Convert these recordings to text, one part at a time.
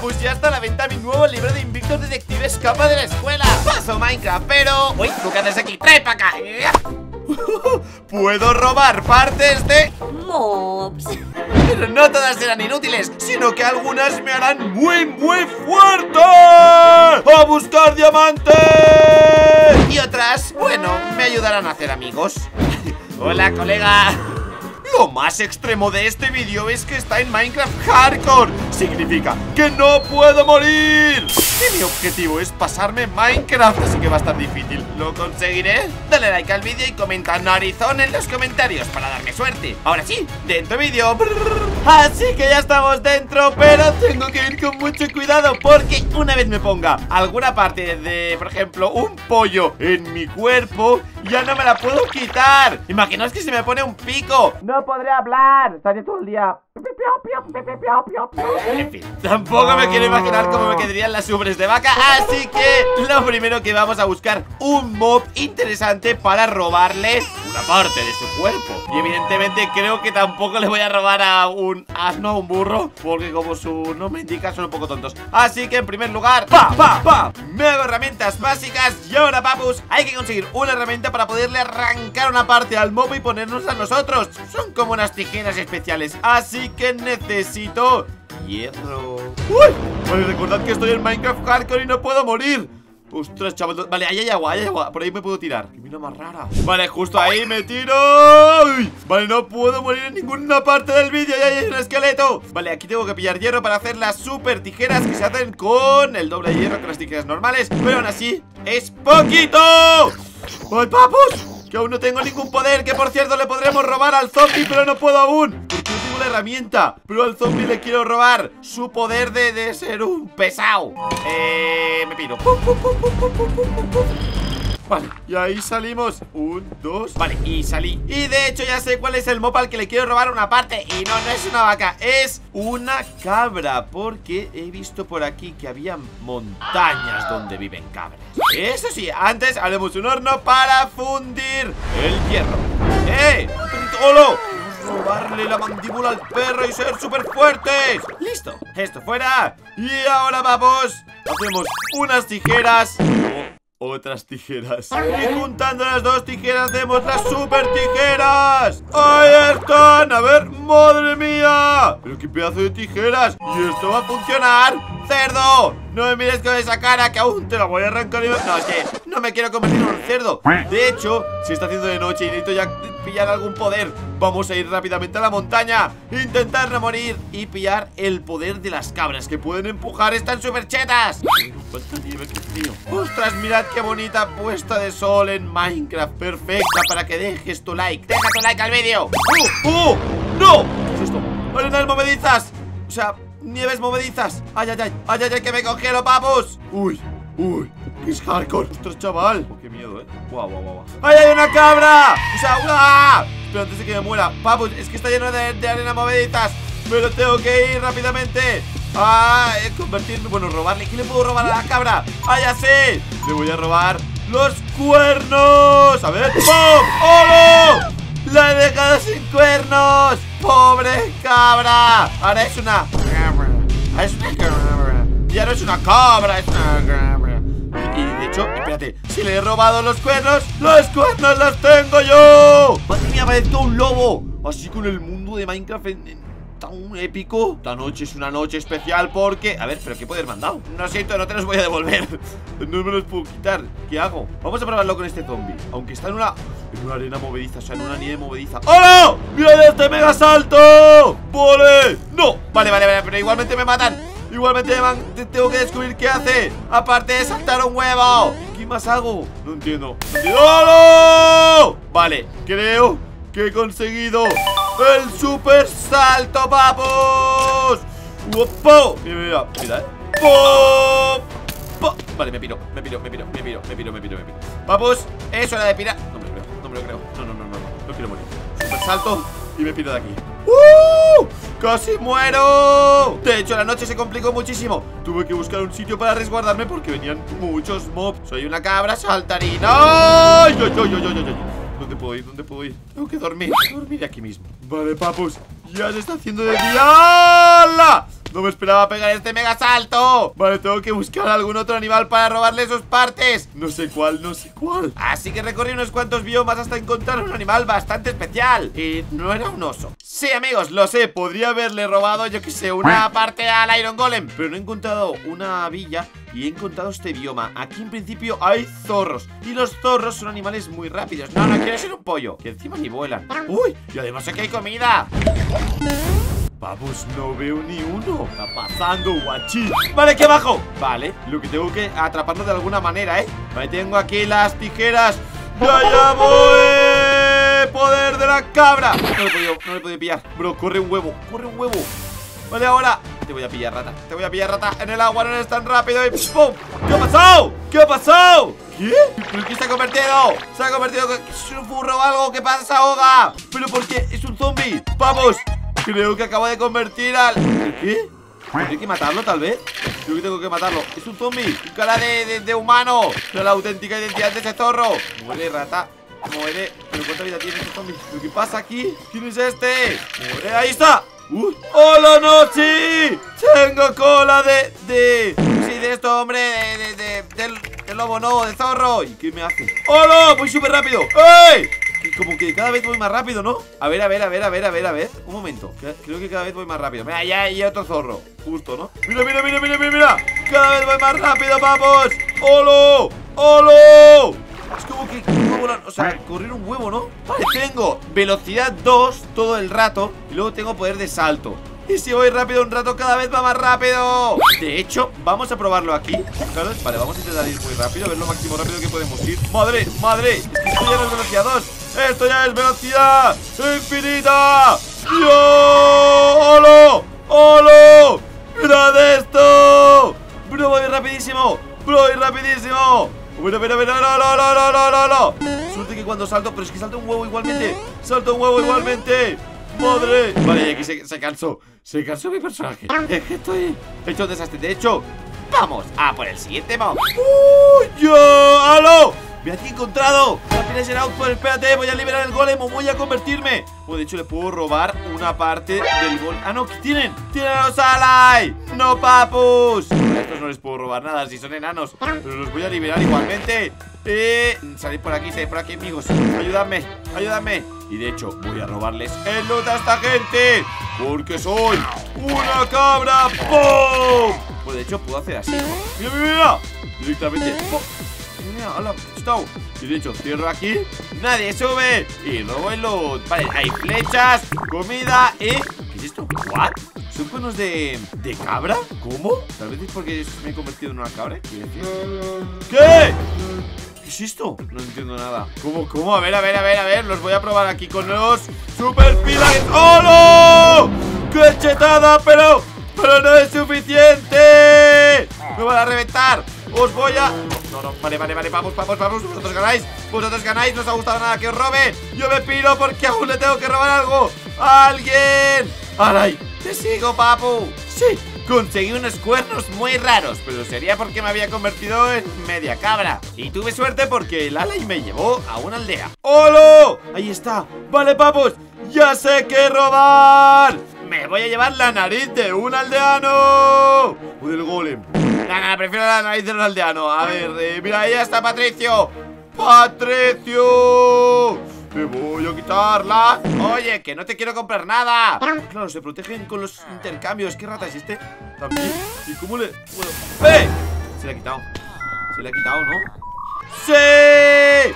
Mobs, ya está a la venta mi nuevo libro de Invictor Detective Escapa de la Escuela. Paso Minecraft, pero... Uy, ¿tú qué haces aquí? ¡Trae para acá! Puedo robar partes de... Mobs. Pero no todas serán inútiles, sino que algunas me harán muy, muy fuerte. ¡A buscar diamantes! Y otras, bueno, me ayudarán a hacer amigos. Hola, colega. Lo más extremo de este vídeo es que está en Minecraft Hardcore. Significa que no puedo morir. Y mi objetivo es pasarme Minecraft, así que va a estar difícil. ¿Lo conseguiré? Dale like al vídeo y comenta narizón en los comentarios para darme suerte. Ahora sí, dentro vídeo. Así que ya estamos dentro, pero tengo que ir con mucho cuidado, porque una vez me ponga alguna parte de, por ejemplo, un pollo en mi cuerpo, ya no me la puedo quitar. Imaginaos que se me pone un pico. No podré hablar, estaré todo el día. En fin, tampoco me quiero imaginar cómo me quedarían las ubres de vaca. Así que lo primero que vamos a buscar, un mob interesante para robarle una parte de su cuerpo. Y evidentemente creo que tampoco le voy a robar a un asno, a un burro, porque como su nombre indica son un poco tontos. Así que en primer lugar, me hago herramientas básicas. Y ahora, papus, hay que conseguir una herramienta para poderle arrancar una parte al mob y ponernos a nosotros. Son como unas tijeras especiales, así que necesito hierro. ¡Uy! Vale, recordad que estoy en Minecraft Hardcore y no puedo morir. Ostras, chaval. Vale, ahí hay agua, ahí hay agua. Por ahí me puedo tirar. ¡Qué mina más rara! Vale, justo ahí me tiro. ¡Uy! Vale, no puedo morir en ninguna parte del vídeo. ¡Ya hay un esqueleto! Vale, aquí tengo que pillar hierro para hacer las super tijeras que se hacen con el doble de hierro que las tijeras normales. Pero aún así, ¡es poquito! ¡Ay, papus! Que aún no tengo ningún poder. Que por cierto, le podremos robar al zombie, pero no puedo aún. La herramienta, pero al zombie le quiero robar su poder de ser un pesado. Me piro. Vale, y ahí salimos. 1, 2, vale, y salí. Y de hecho ya sé cuál es el mob al que le quiero robar una parte. Y no, no es una vaca, es una cabra, porque he visto por aquí que había montañas donde viven cabras. Eso sí, antes haremos un horno para fundir el hierro. ¡Eh! ¡Holo! Robarle la mandíbula al perro y ser súper fuertes. Listo, esto fuera. Y ahora vamos, hacemos unas tijeras, otras tijeras, y juntando las dos tijeras hacemos las super tijeras. Ahí están, a ver, madre mía. Pero qué pedazo de tijeras. Y esto va a funcionar. Cerdo, no me mires con esa cara, que aún te la voy a arrancar. No, es que no me quiero convertir en un cerdo. De hecho, se está haciendo de noche y necesito ya pillar algún poder. Vamos a ir rápidamente a la montaña, intentar no morir y pillar el poder de las cabras, que pueden empujar estas superchetas. Ostras, mirad qué bonita puesta de sol en Minecraft. Perfecta para que dejes tu like. Deja tu like al vídeo. ¡No! ¿Qué es esto? ¡Arenas movedizas! O sea, nieves movedizas. ¡Ay, ay, ay! ¡Ay, ay, ay! ¡Que me congelo, papus! ¡Uy! ¡Uy! ¡Qué es hardcore! ¡Ostras, chaval! Oh, ¡qué miedo, eh! ¡Guau, guau, guau! ¡Ay, hay una cabra! ¡O sea, ¡ah! Pero antes de que me muera, papus, es que está lleno de arena movedizas. Pero tengo que ir rápidamente. ¡Ah! Convertirme... Bueno, robarle. ¿Qué le puedo robar a la cabra? ¡Ah, ya sé! Le voy a robar los cuernos. A ver... ¡Pum! ¡Hola! ¡La he dejado sin cuernos! ¡Pobre cabra! Ahora es una... Es una cabra. Ya no es una cabra, es una cabra. Y de hecho, espérate, si le he robado los cuernos los tengo yo. Madre mía, parezco un lobo. Así con el mundo de Minecraft tan épico. Esta noche es una noche especial porque... A ver, ¿pero qué poder me han dado? No siento, no te los voy a devolver. No me los puedo quitar. ¿Qué hago? Vamos a probarlo con este zombie. Aunque está en una... En una arena movediza, o sea, en una nieve movediza. ¡Hola! ¡Mira este mega salto! ¡Vale! ¡No! Vale, vale, vale, pero igualmente me matan. Igualmente tengo que descubrir qué hace. Aparte de saltar un huevo. ¿Qué más hago? No entiendo. ¡Hola! Vale, creo que he conseguido el super salto, papos. ¡Wopo! Mira, mira, mira, ¡pop! Vale, me piro. Papos, es hora de pirar. No me lo creo. No quiero morir. Super salto y me piro de aquí. ¡Casi muero! De hecho, la noche se complicó muchísimo. Tuve que buscar un sitio para resguardarme porque venían muchos mobs. Soy una cabra saltarina. ¡Ay, ay, ay, ay, ay! ¿Dónde puedo ir? ¿Dónde puedo ir? Tengo que dormir. Dormir aquí mismo. Vale, papus. Ya se está haciendo de día. ¡Hala! No me esperaba pegar este mega salto. Vale, tengo que buscar algún otro animal para robarle sus partes. No sé cuál, no sé cuál. Así que recorrí unos cuantos biomas hasta encontrar un animal bastante especial. Y no era un oso. Sí, amigos, lo sé. Podría haberle robado, yo que sé, una parte al Iron Golem. Pero no he encontrado una villa y he encontrado este bioma. Aquí en principio hay zorros. Y los zorros son animales muy rápidos. No, no quiero ser un pollo. Que encima ni vuelan. ¡Uy! Y además aquí hay comida. Vamos, no veo ni uno. Está pasando, guachín. Vale, aquí abajo. Vale, lo que tengo que atraparlo de alguna manera, ¿eh? Vale, tengo aquí las tijeras. ¡Ya, ya voy! ¡Poder de la cabra! No lo he podido pillar. Bro, corre un huevo, corre un huevo. Vale, ahora te voy a pillar, rata. Te voy a pillar, rata. En el agua no eres tan rápido. Y ¡pum! ¿Qué ha pasado? ¿Qué ha pasado? ¿Qué? ¿Pero qué se ha convertido? Se ha convertido. ¿Es un burro o algo? ¿Qué pasa, ahoga? ¿Pero por qué? Es un zombie. ¡Vamos! Creo que acabo de convertir al... ¿Qué? ¿Tendré que matarlo, tal vez? Creo que tengo que matarlo. Es un zombie. Un cara de humano. No, la auténtica identidad de ese zorro. Muere, rata. Muere. ¿Pero cuánta vida tiene este zombie? ¿Pero qué pasa aquí? ¿Quién es este? Muere. ¡Ahí está! ¡Hola, no! ¡Sí! Tengo cola de... Sí, de esto, hombre. De lobo, no. De zorro. ¿Y qué me hace? ¡Hola! Voy súper rápido. ¡Ey! Como que cada vez voy más rápido, ¿no? A ver. Un momento. Creo que cada vez voy más rápido. Mira, ya hay otro zorro. Justo, ¿no? Mira. Cada vez voy más rápido, vamos. ¡Holo! ¡Holo! Es como que quiero volar. O sea, correr un huevo, ¿no? Vale, tengo velocidad 2 todo el rato. Y luego tengo poder de salto. Y si voy rápido un rato, cada vez va más rápido. De hecho, vamos a probarlo aquí. Claro, vale, vamos a intentar ir muy rápido. A ver lo máximo rápido que podemos ir. ¡Madre! Esto ya no es velocidad 2. Esto ya es velocidad infinita. ¡Yo! ¡Holo! ¡Holo! ¡Mirad esto! Bro, voy rapidísimo. Mira. Suerte que cuando salto, pero es que salto un huevo igualmente. ¡Madre! Vale, aquí se cansó. Se cansó mi personaje. Es que estoy hecho un desastre. De hecho, vamos a por el siguiente mob. ¡Yo! ¡Halo! ¡Me aquí encontrado! ¡Tienes el outpost! Espérate, voy a liberar el golem o voy a convertirme. Bueno, de hecho, le puedo robar una parte del golem. Ah, no, ¿qué tienen? ¡Tienen a los alay! ¡No, papus! A estos no les puedo robar nada si son enanos. Pero los voy a liberar igualmente. Salid por aquí, amigos. Ayúdame. Y de hecho, voy a robarles el loot a esta gente. Porque soy una cabra. ¡Pum! Pues de hecho, puedo hacer así. ¡Mira! Directamente. ¡Pum! Mira, hola, stop. Y de hecho, cierro aquí. Nadie sube. Y robo el loot. Vale, hay flechas, comida y... ¿Qué es esto? ¿What? ¿Son conos de cabra? ¿Cómo? Tal vez es porque me he convertido en una cabra. ¿Qué? ¿Qué es esto? No entiendo nada. ¿Cómo? A ver. Los voy a probar aquí con los super pilares. ¡Holo! ¡Qué chetada! Pero no es suficiente. Me van a reventar. Os voy a... No, vale. Vamos. Vosotros ganáis. No os ha gustado nada que os robe. Yo me piro porque aún le tengo que robar algo. ¡A alguien! ¡Alay! ¡Te sigo, papu! ¡Sí! Conseguí unos cuernos muy raros, pero sería porque me había convertido en media cabra. Y tuve suerte porque el alay me llevó a una aldea. ¡Holo! Ahí está. Vale, papus, ya sé qué robar. Me voy a llevar la nariz de un aldeano. O del golem. Nada, prefiero la nariz de un aldeano. A ver, mira, ahí está Patricio. ¡Patricio! ¡Me voy a quitarla! ¡Oye, que no te quiero comprar nada! Claro, se protegen con los intercambios. ¿Qué rata existe? También. ¿Y cómo le...? Bueno, ¡eh! Se le ha quitado, ¿no? ¡Sí! ¡Le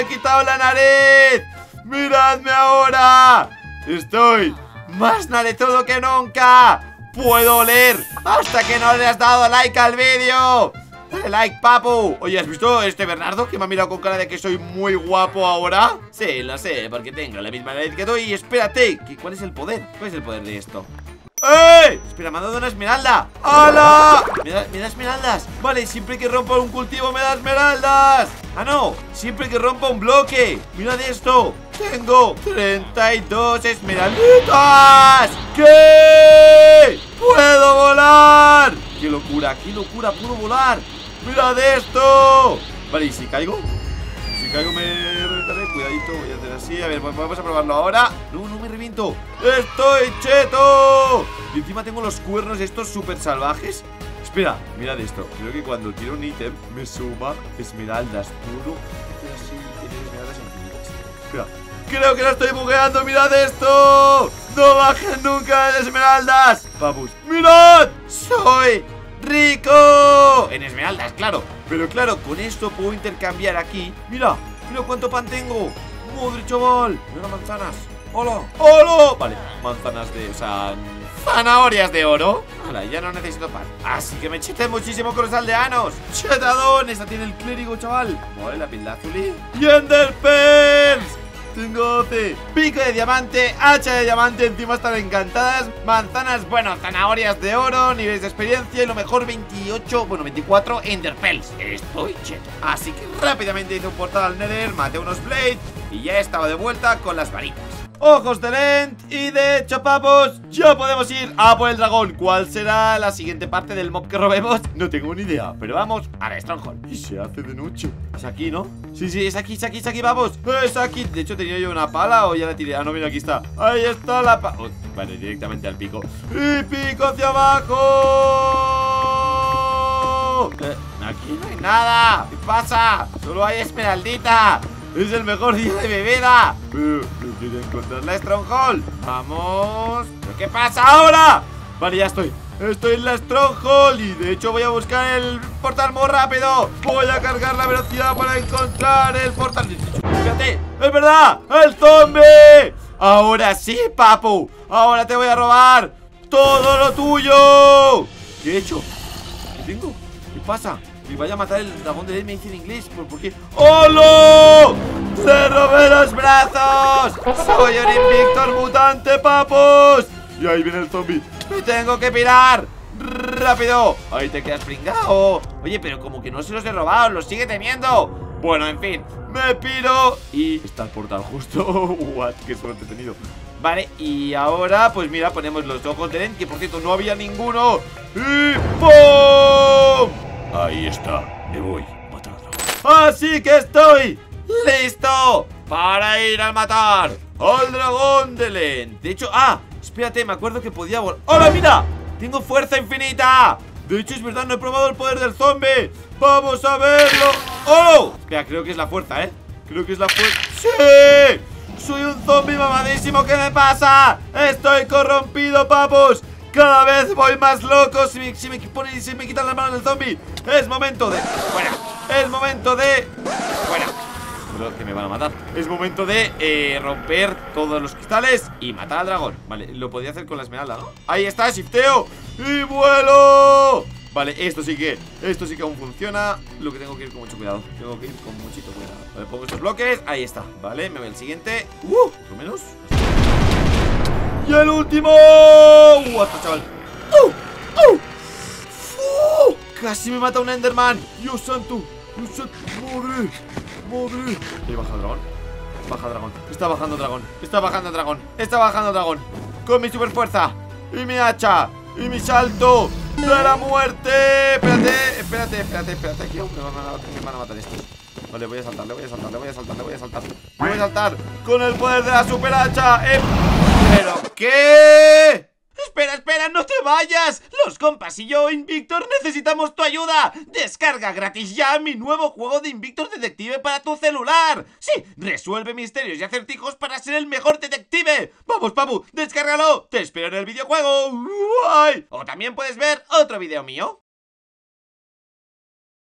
he quitado la nariz! ¡Miradme ahora! Estoy más narezudo que nunca. ¡Puedo oler! ¡Hasta que no le has dado like al vídeo! Dale like, papu. Oye, ¿has visto este Bernardo que me ha mirado con cara de que soy muy guapo ahora? Sí, lo sé, porque tengo la misma nariz que tú. Y espérate, ¿cuál es el poder? ¿Cuál es el poder de esto? ¡Ey! Espera, me ha dado una esmeralda. ¡Hala! Me da esmeraldas. Vale, siempre que rompa un cultivo me da esmeraldas. Ah, no, siempre que rompa un bloque. Mirad esto. Tengo 32 esmeralditas. ¿Qué? ¡Puedo volar! ¡Qué locura! ¡Puedo volar! ¡Mirad esto! Vale, ¿y si caigo? Si caigo me reventaré cuidadito, voy a hacer así. A ver, vamos a probarlo ahora. No, no me reviento. ¡Estoy cheto! Y encima tengo los cuernos estos súper salvajes. Espera, mirad esto. Creo que cuando tiro un ítem me suma esmeraldas puro. Así, tiene esmeraldas infinitas. Espera. Creo que la estoy bugueando, mirad esto. No bajen nunca las esmeraldas. Vamos, mirad. Soy rico en esmeraldas, claro. Pero claro, con esto puedo intercambiar aquí. Mira, mira cuánto pan tengo. Madre, chaval. Mira manzanas. Hola, hola. Vale, manzanas de, o sea, zanahorias de oro. Ahora, ya no necesito pan. Así que me chete muchísimo con los aldeanos. Chetadón, esta tiene el clérigo, chaval. Vale, la pinta azulí. Y enderpearls. Tengo 12. Pico de diamante, hacha de diamante, encima están encantadas. Manzanas, bueno, zanahorias de oro, niveles de experiencia y lo mejor 28, bueno, 24 enderpearls. Estoy cheto. Así que rápidamente hice un portal al Nether, maté unos blades y ya estaba de vuelta con las varitas. Ojos de Lent y de chapapos. Ya podemos ir a por el dragón. ¿Cuál será la siguiente parte del mob que robemos? No tengo ni idea, pero vamos a la Stronghold. Y se hace de noche. Es aquí, ¿no? Sí, sí, es aquí, vamos. Es aquí. De hecho, tenía yo una pala o ya la tiré. Ah, no, mira, aquí está. Ahí está la pala. Oh, vale, directamente al pico. ¡Y pico hacia abajo! Aquí no hay nada. ¿Qué pasa? Solo hay esmeraldita. Es el mejor día de mi vida. Pero quiero encontrar la Stronghold. Vamos. ¿Pero qué pasa ahora? Vale, ya estoy. Estoy en la Stronghold. Y de hecho voy a buscar el portal muy rápido. Voy a cargar la velocidad para encontrar el portal. Fíjate, es verdad. ¡El zombie! Ahora sí, papu. Ahora te voy a robar todo lo tuyo. ¿Qué he hecho? ¿Qué tengo? ¿Qué pasa? Y vaya a matar el dragón de él, me dice en inglés. ¿Por qué? ¡Hola! ¡Se robé los brazos! ¡Soy un Invictor mutante, papos! Y ahí viene el zombie. ¡Me tengo que pirar! ¡Rápido! ¡Ahí te quedas pringado! Oye, pero como que no se los he robado, los sigue teniendo. Bueno, en fin, me piro. Y está el portal justo. What, qué suerte he tenido. Vale, y ahora, pues mira, ponemos los ojos de él, que por cierto no había ninguno. ¡Y ¡pum! Ahí está, me voy, matar al dragón. Así que estoy listo para ir a matar al dragón de Lent. De hecho, ah, espérate, me acuerdo que podía volar. ¡Hola, mira! Tengo fuerza infinita. De hecho, es verdad, no he probado el poder del zombie. ¡Vamos a verlo! ¡Oh! Espera, creo que es la fuerza, ¿eh? Creo que es la fuerza. ¡Sí! Soy un zombie mamadísimo, ¿qué me pasa? Estoy corrompido, papus. Cada vez voy más loco. Si me quitan las manos del zombie. Es momento de... Fuera. Es momento de... Fuera. Creo que me van a matar. Es momento de romper todos los cristales y matar al dragón. Vale, lo podía hacer con la esmeralda, ¿no? Ahí está, shifteo y vuelo. Vale, esto sí que aún funciona. Lo que tengo que ir con mucho cuidado. Tengo que ir con muchito cuidado. Vale, pongo estos bloques. Ahí está, vale, me voy al siguiente. Por lo menos... ¡Y el último! ¡Hasta, chaval! Casi me mata un Enderman. ¡Dios santo! ¡Dios santo! ¡Madre! ¡Madre! Ahí baja el dragón. Baja el dragón. Está bajando el dragón. Está bajando el dragón. Está bajando el dragón. Con mi super fuerza. Y mi hacha. Y mi salto. ¡De la muerte! Espérate, espérate, espérate, espérate. Aquí aún me van a matar estos. Vale, voy a saltar, le voy a saltar, le voy a saltar, le voy a saltar. Voy a saltar con el poder de la super hacha. ¿Pero qué? Espera, espera, no te vayas. Los compas y yo, Invictor, necesitamos tu ayuda. Descarga gratis ya mi nuevo juego de Invictor Detective para tu celular. Sí, resuelve misterios y acertijos para ser el mejor detective. Vamos, papu, descárgalo. Te espero en el videojuego. ¡Uy! O también puedes ver otro video mío.